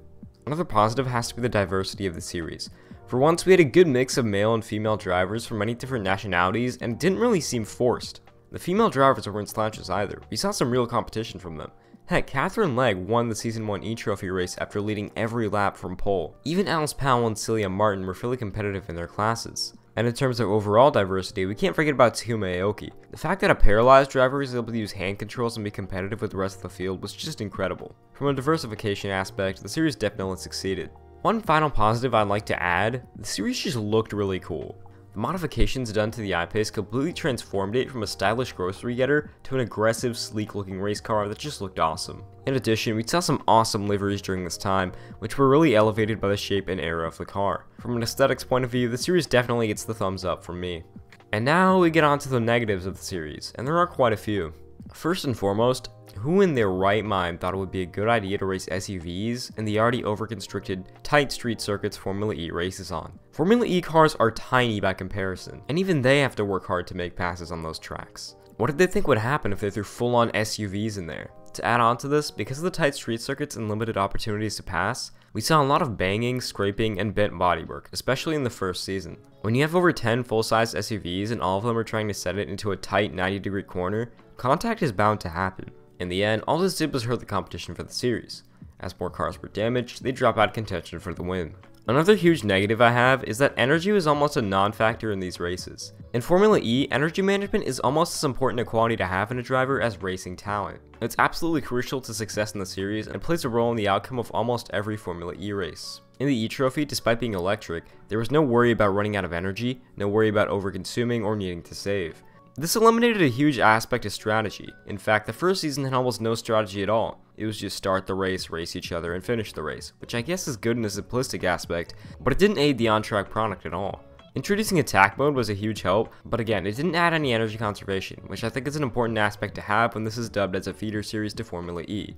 Another positive has to be the diversity of the series. For once, we had a good mix of male and female drivers from many different nationalities, and it didn't really seem forced. The female drivers weren't slouches either. We saw some real competition from them. Heck, Catherine Legge won the Season one E-Trophy race after leading every lap from pole. Even Alice Powell and Celia Martin were fairly competitive in their classes. And in terms of overall diversity, we can't forget about Takuma Aoki. The fact that a paralyzed driver was able to use hand controls and be competitive with the rest of the field was just incredible. From a diversification aspect, the series definitely succeeded. One final positive I'd like to add, the series just looked really cool. The modifications done to the I-PACE completely transformed it from a stylish grocery getter to an aggressive, sleek-looking race car that just looked awesome. In addition, we saw some awesome liveries during this time, which were really elevated by the shape and era of the car. From an aesthetics point of view, the series definitely gets the thumbs up from me. And now we get on to the negatives of the series, and there are quite a few. First and foremost, who in their right mind thought it would be a good idea to race S U Vs in the already overconstricted, tight street circuits Formula E races on? Formula E cars are tiny by comparison, and even they have to work hard to make passes on those tracks. What did they think would happen if they threw full-on S U Vs in there? To add on to this, because of the tight street circuits and limited opportunities to pass, we saw a lot of banging, scraping, and bent bodywork, especially in the first season. When you have over ten full-size S U Vs and all of them are trying to set it into a tight ninety degree corner, contact is bound to happen. In the end, all this did was hurt the competition for the series. As more cars were damaged, they drop out of contention for the win. Another huge negative I have is that energy was almost a non-factor in these races. In Formula E, energy management is almost as important a quality to have in a driver as racing talent. It's absolutely crucial to success in the series and plays a role in the outcome of almost every Formula E race. In the E-Trophy, despite being electric, there was no worry about running out of energy, no worry about over-consuming or needing to save. This eliminated a huge aspect of strategy. In fact, the first season had almost no strategy at all. It was just start the race, race each other, and finish the race, which I guess is good in a simplistic aspect, but it didn't aid the on-track product at all. Introducing attack mode was a huge help, but again, it didn't add any energy conservation, which I think is an important aspect to have when this is dubbed as a feeder series to Formula E.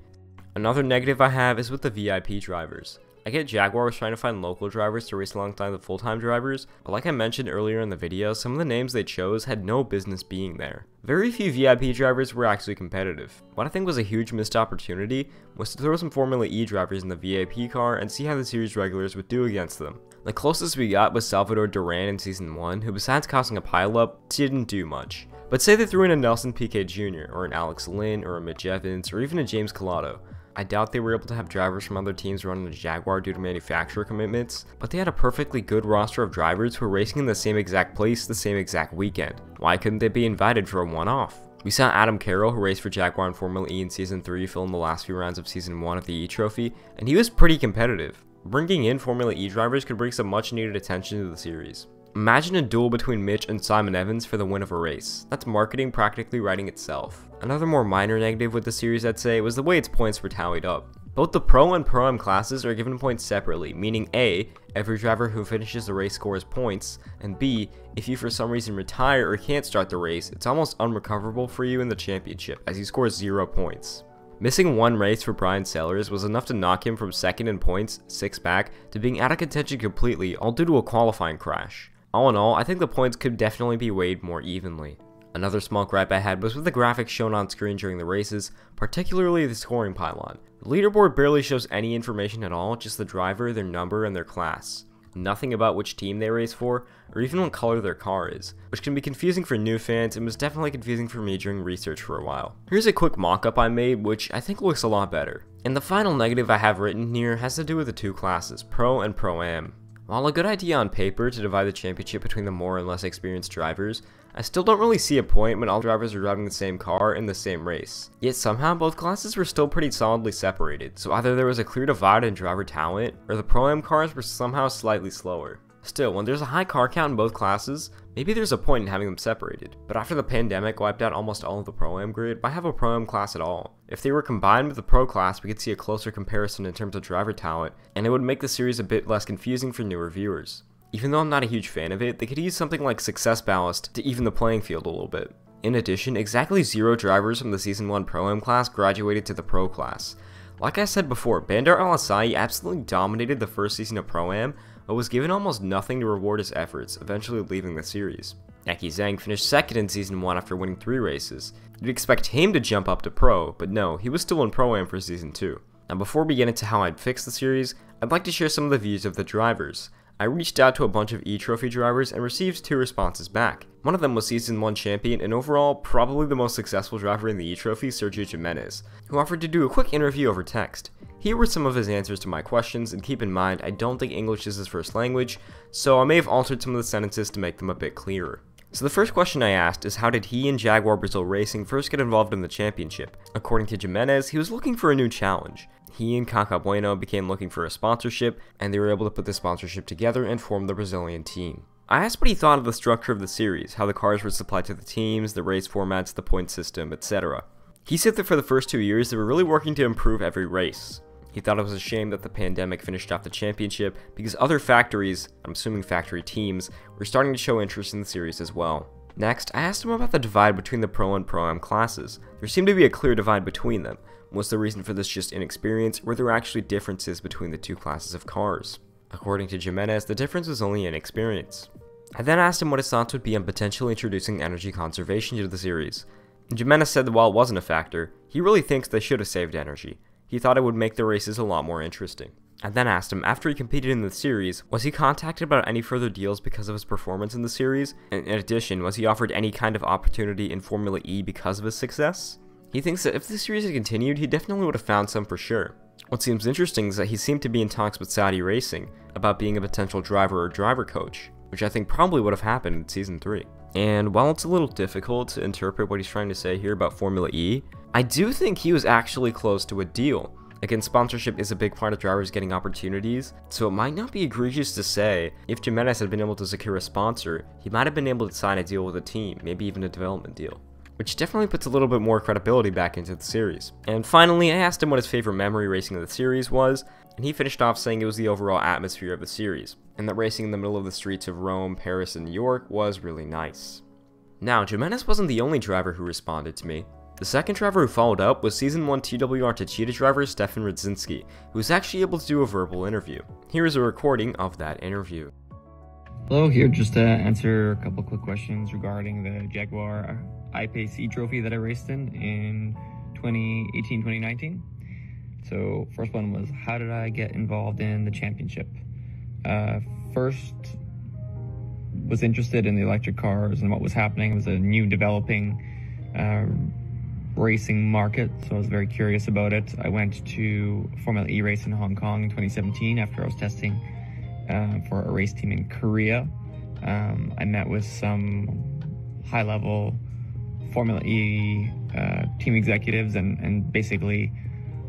Another negative I have is with the V I P drivers. I get Jaguar was trying to find local drivers to race alongside the full-time drivers, but like I mentioned earlier in the video, some of the names they chose had no business being there. Very few V I P drivers were actually competitive. What I think was a huge missed opportunity was to throw some Formula E drivers in the V I P car and see how the series regulars would do against them. The closest we got was Salvador Duran in Season one, who besides causing a pileup, didn't do much. But say they threw in a Nelson Piquet Junior, or an Alex Lynn, or a Mitch Evans, or even a James Collado. I doubt they were able to have drivers from other teams running the Jaguar due to manufacturer commitments, but they had a perfectly good roster of drivers who were racing in the same exact place the same exact weekend. Why couldn't they be invited for a one-off? We saw Adam Carroll, who raced for Jaguar in Formula E in Season three, fill in the last few rounds of Season one of the E-Trophy, and he was pretty competitive. Bringing in Formula E drivers could bring some much-needed attention to the series. Imagine a duel between Mitch and Simon Evans for the win of a race. That's marketing practically writing itself. Another more minor negative with the series, I'd say, was the way its points were tallied up. Both the Pro and Pro-Am classes are given points separately, meaning A, every driver who finishes the race scores points, and B, if you for some reason retire or can't start the race, it's almost unrecoverable for you in the championship, as you score zero points. Missing one race for Brian Sellers was enough to knock him from second in points, six back, to being out of contention completely, all due to a qualifying crash. All in all, I think the points could definitely be weighed more evenly. Another small gripe I had was with the graphics shown on screen during the races, particularly the scoring pylon. The leaderboard barely shows any information at all, just the driver, their number, and their class. Nothing about which team they race for, or even what color their car is, which can be confusing for new fans and was definitely confusing for me during research for a while. Here's a quick mock-up I made, which I think looks a lot better. And the final negative I have written here has to do with the two classes, Pro and Pro-Am. While a good idea on paper to divide the championship between the more and less experienced drivers, I still don't really see a point when all drivers are driving the same car in the same race. Yet somehow both classes were still pretty solidly separated, so either there was a clear divide in driver talent, or the Pro-Am cars were somehow slightly slower. Still, when there's a high car count in both classes, maybe there's a point in having them separated. But after the pandemic wiped out almost all of the Pro-Am grid, why have a Pro-Am class at all? If they were combined with the Pro class, we could see a closer comparison in terms of driver talent, and it would make the series a bit less confusing for newer viewers. Even though I'm not a huge fan of it, they could use something like success ballast to even the playing field a little bit. In addition, exactly zero drivers from the Season one Pro-Am class graduated to the Pro class. Like I said before, Bandar Alasai absolutely dominated the first season of Pro-Am, but was given almost nothing to reward his efforts, eventually leaving the series. Yaki Zhang finished second in Season one after winning three races. You'd expect him to jump up to Pro, but no, he was still in Pro-Am for Season two. Now before we get into how I'd fix the series, I'd like to share some of the views of the drivers. I reached out to a bunch of E-Trophy drivers and received two responses back. One of them was Season one champion and overall probably the most successful driver in the E-Trophy, Sergio Jimenez, who offered to do a quick interview over text. Here were some of his answers to my questions, and keep in mind I don't think English is his first language, so I may have altered some of the sentences to make them a bit clearer. So the first question I asked is how did he and Jaguar Brazil Racing first get involved in the championship? According to Jimenez, he was looking for a new challenge. He and Caca Bueno became looking for a sponsorship, and they were able to put the sponsorship together and form the Brazilian team. I asked what he thought of the structure of the series, how the cars were supplied to the teams, the race formats, the point system, et cetera. He said that for the first two years they were really working to improve every race. He thought it was a shame that the pandemic finished off the championship because other factories, I'm assuming factory teams, were starting to show interest in the series as well. Next, I asked him about the divide between the Pro and Pro-Am classes. There seemed to be a clear divide between them. Was the reason for this just inexperience, or were there actually differences between the two classes of cars? According to Jimenez, the difference was only inexperience. I then asked him what his thoughts would be on potentially introducing energy conservation to the series. Jimenez said that while it wasn't a factor, he really thinks they should have saved energy. He thought it would make the races a lot more interesting. I then asked him, after he competed in the series, was he contacted about any further deals because of his performance in the series? And in addition, was he offered any kind of opportunity in Formula E because of his success? He thinks that if the series had continued, he definitely would have found some for sure. What seems interesting is that he seemed to be in talks with Saudi Racing about being a potential driver or driver coach, which I think probably would have happened in Season three. And while it's a little difficult to interpret what he's trying to say here about Formula E, I do think he was actually close to a deal. Again, sponsorship is a big part of drivers getting opportunities, so it might not be egregious to say if Jimenez had been able to secure a sponsor, he might have been able to sign a deal with a team, maybe even a development deal, which definitely puts a little bit more credibility back into the series. And finally, I asked him what his favorite memory racing of the series was, and he finished off saying it was the overall atmosphere of the series, and that racing in the middle of the streets of Rome, Paris, and New York was really nice. Now, Jimenez wasn't the only driver who responded to me. The second driver who followed up was Season one T W R Techeetah driver Stefan Rzadzinski, who was actually able to do a verbal interview. Here is a recording of that interview. Hello, here just to answer a couple quick questions regarding the Jaguar I-PACE E-Trophy that I raced in in twenty eighteen twenty nineteen. So first one was, how did I get involved in the championship? Uh, first, was interested in the electric cars and what was happening. It was a new developing uh, racing market, so I was very curious about it. I went to Formula E race in Hong Kong in twenty seventeen after I was testing uh, for a race team in Korea. Um, I met with some high-level Formula E uh, team executives and, and basically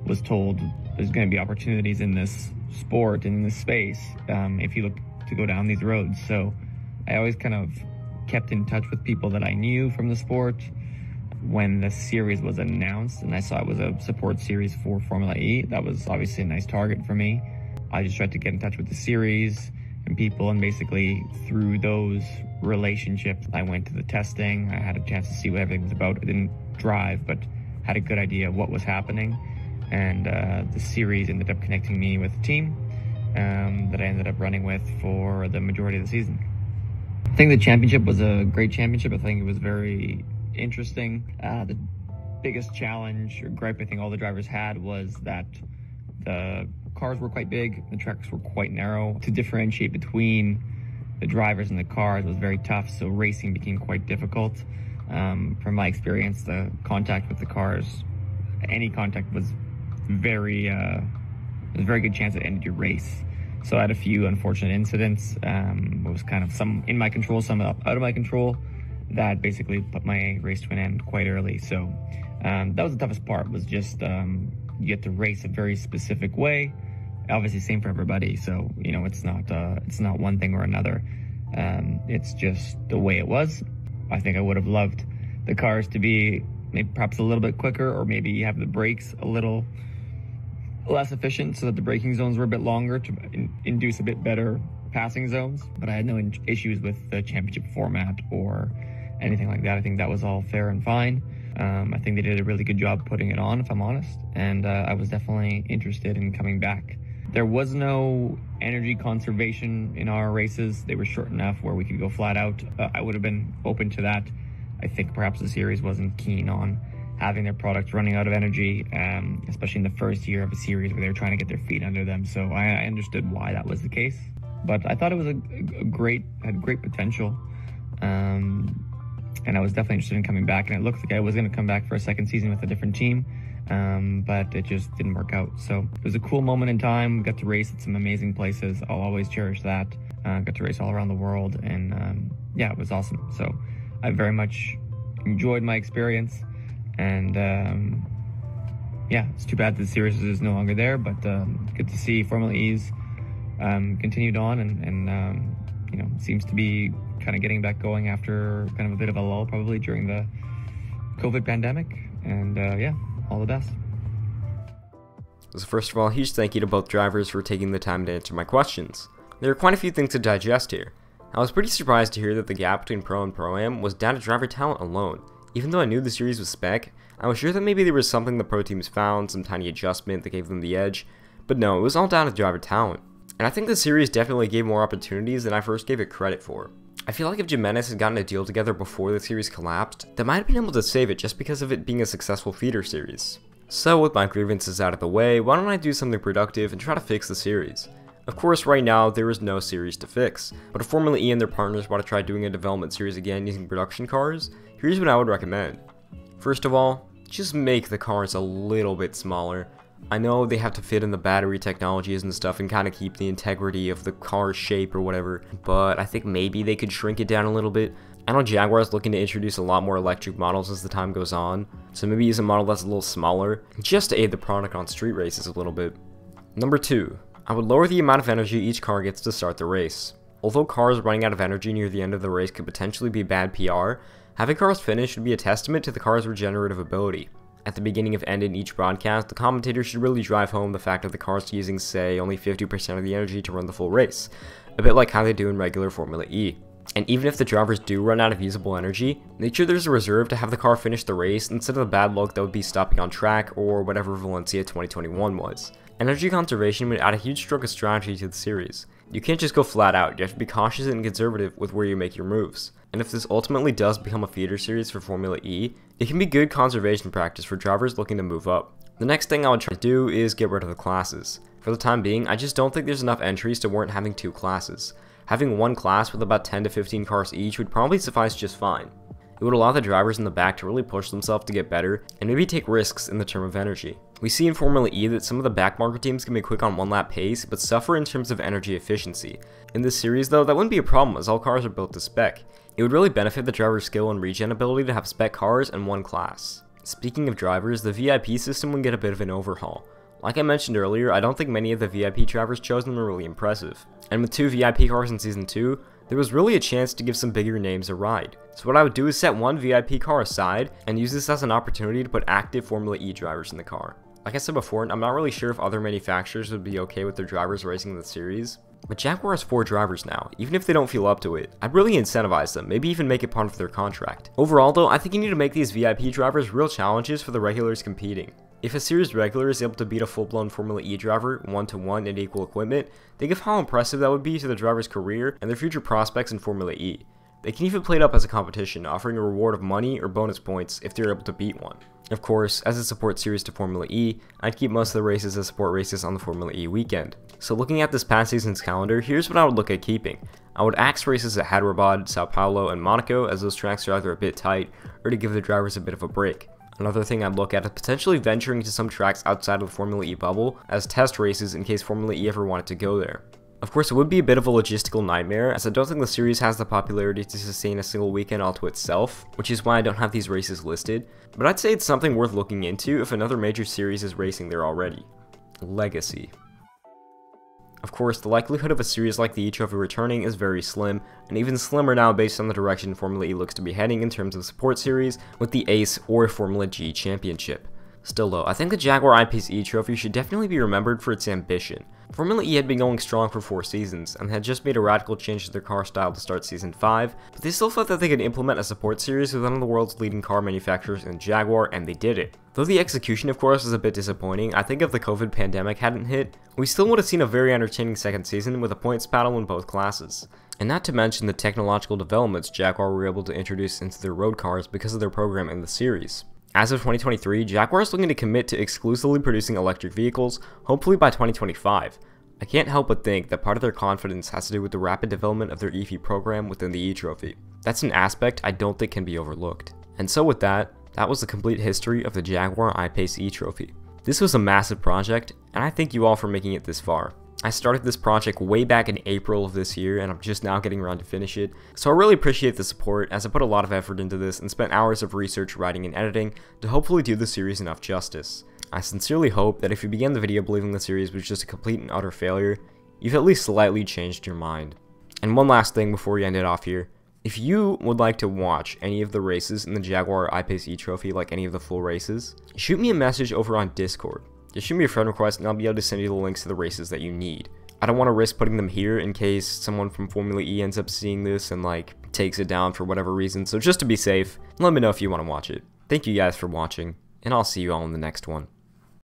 was told there's going to be opportunities in this sport, in this space, um, if you look to go down these roads. So I always kind of kept in touch with people that I knew from the sport. When the series was announced and I saw it was a support series for Formula E, that was obviously a nice target for me. I just tried to get in touch with the series and people, and basically through those relationships, I went to the testing. I had a chance to see what everything was about. I didn't drive, but had a good idea of what was happening. And uh, the series ended up connecting me with a team um, that I ended up running with for the majority of the season. I think the championship was a great championship. I think it was very interesting. Uh, the biggest challenge or gripe I think all the drivers had was that the cars were quite big, the tracks were quite narrow. To differentiate between the drivers and the cars was very tough, so racing became quite difficult. Um, from my experience, the contact with the cars, any contact was very, uh, there's a very good chance it ended your race. So I had a few unfortunate incidents. Um, it was kind of some in my control, some out of my control, that basically put my race to an end quite early. So um, that was the toughest part, was just um, you have to race a very specific way. Obviously, same for everybody. So, you know, it's not uh, it's not one thing or another. Um, it's just the way it was. I think I would have loved the cars to be maybe perhaps a little bit quicker, or maybe have the brakes a little less efficient so that the braking zones were a bit longer to in induce a bit better passing zones. But I had no in issues with the championship format or anything like that. I think that was all fair and fine. Um, I think they did a really good job putting it on, if I'm honest. And uh, I was definitely interested in coming back. There was no energy conservation in our races. They were short enough where we could go flat out. Uh, I would have been open to that. I think perhaps the series wasn't keen on having their product running out of energy, um, especially in the first year of a series where they were trying to get their feet under them. So I, I understood why that was the case. But I thought it was a, a great, had great potential. Um, and I was definitely interested in coming back. And it looked like I was going to come back for a second season with a different team, um, but it just didn't work out. So it was a cool moment in time. We got to race at some amazing places. I'll always cherish that. Uh, got to race all around the world. And um, yeah, it was awesome. So I very much enjoyed my experience. And um, yeah, it's too bad the series is no longer there, but um, good to see Formula E's um, continued on, and, and um, you know, seems to be kind of getting back going after kind of a bit of a lull probably during the COVID pandemic. And uh, yeah, all the best. So first of all, huge thank you to both drivers for taking the time to answer my questions. There are quite a few things to digest here. I was pretty surprised to hear that the gap between Pro and Pro-Am was down to driver talent alone. Even though I knew the series was spec, I was sure that maybe there was something the pro teams found, some tiny adjustment that gave them the edge, but no, it was all down to driver talent. And I think the series definitely gave more opportunities than I first gave it credit for. I feel like if Jimenez had gotten a deal together before the series collapsed, they might have been able to save it just because of it being a successful feeder series. So with my grievances out of the way, why don't I do something productive and try to fix the series? Of course, right now, there is no series to fix, but if Formula E and their partners want to try doing a development series again using production cars, here's what I would recommend. First of all, just make the cars a little bit smaller. I know they have to fit in the battery technologies and stuff and kind of keep the integrity of the car shape or whatever, but I think maybe they could shrink it down a little bit. I know Jaguar is looking to introduce a lot more electric models as the time goes on, so maybe use a model that's a little smaller, just to aid the product on street races a little bit. Number two. I would lower the amount of energy each car gets to start the race. Although cars running out of energy near the end of the race could potentially be bad P R, having cars finish should be a testament to the car's regenerative ability. At the beginning of and in each broadcast, the commentator should really drive home the fact that the car's using, say, only fifty percent of the energy to run the full race, a bit like how they do in regular Formula E. And even if the drivers do run out of usable energy, make sure there's a reserve to have the car finish the race instead of the bad luck that would be stopping on track or whatever Valencia twenty twenty-one was. Energy conservation would add a huge stroke of strategy to the series. You can't just go flat out, you have to be cautious and conservative with where you make your moves. And if this ultimately does become a feeder series for Formula E, it can be good conservation practice for drivers looking to move up. The next thing I would try to do is get rid of the classes. For the time being, I just don't think there's enough entries to warrant having two classes. Having one class with about ten to fifteen cars each would probably suffice just fine. It would allow the drivers in the back to really push themselves to get better and maybe take risks in the term of energy. We see in Formula E that some of the backmarker teams can be quick on one lap pace, but suffer in terms of energy efficiency. In this series though, that wouldn't be a problem as all cars are built to spec. It would really benefit the driver's skill and regen ability to have spec cars in one class. Speaking of drivers, the V I P system would get a bit of an overhaul. Like I mentioned earlier, I don't think many of the V I P drivers chosen were really impressive. And with two V I P cars in Season two, there was really a chance to give some bigger names a ride. So what I would do is set one V I P car aside and use this as an opportunity to put active Formula E drivers in the car. Like I said before, I'm not really sure if other manufacturers would be okay with their drivers racing in the series, but Jaguar has four drivers now. Even if they don't feel up to it, I'd really incentivize them, maybe even make it part of their contract. Overall though, I think you need to make these V I P drivers real challenges for the regulars competing. If a series regular is able to beat a full-blown Formula E driver one to one in equal equipment, think of how impressive that would be to the driver's career and their future prospects in Formula E. They can even play it up as a competition, offering a reward of money or bonus points if they're able to beat one. Of course, as a support series to Formula E, I'd keep most of the races as support races on the Formula E weekend. So looking at this past season's calendar, here's what I would look at keeping. I would axe races at Hyderabad, Sao Paulo, and Monaco as those tracks are either a bit tight or to give the drivers a bit of a break. Another thing I'd look at is potentially venturing to some tracks outside of the Formula E bubble as test races in case Formula E ever wanted to go there. Of course, it would be a bit of a logistical nightmare, as I don't think the series has the popularity to sustain a single weekend all to itself, which is why I don't have these races listed, but I'd say it's something worth looking into if another major series is racing there already. Legacy. Of course, the likelihood of a series like the E-Trophy returning is very slim, and even slimmer now based on the direction Formula E looks to be heading in terms of support series with the ACE or Formula G Championship. Still though, I think the Jaguar I-PACE E-Trophy should definitely be remembered for its ambition. Formula E had been going strong for four seasons, and had just made a radical change to their car style to start season five, but they still felt that they could implement a support series with one of the world's leading car manufacturers in Jaguar, and they did it. Though the execution of course was a bit disappointing, I think if the COVID pandemic hadn't hit, we still would have seen a very entertaining second season with a points battle in both classes. And not to mention the technological developments Jaguar were able to introduce into their road cars because of their program in the series. As of twenty twenty-three, Jaguar is looking to commit to exclusively producing electric vehicles, hopefully by twenty twenty-five. I can't help but think that part of their confidence has to do with the rapid development of their E V program within the E-Trophy. That's an aspect I don't think can be overlooked. And so with that, that was the complete history of the Jaguar I-PACE E-Trophy. This was a massive project, and I thank you all for making it this far. I started this project way back in April of this year, and I'm just now getting around to finish it, so I really appreciate the support as I put a lot of effort into this and spent hours of research, writing, and editing to hopefully do the series enough justice. I sincerely hope that if you began the video believing the series was just a complete and utter failure, you've at least slightly changed your mind. And one last thing before we end it off here. If you would like to watch any of the races in the Jaguar I-PACE E-Trophy, like any of the full races, shoot me a message over on Discord. Just shoot me a friend request and I'll be able to send you the links to the races that you need. I don't want to risk putting them here in case someone from Formula E ends up seeing this and like takes it down for whatever reason, so just to be safe, let me know if you want to watch it. Thank you guys for watching, and I'll see you all in the next one.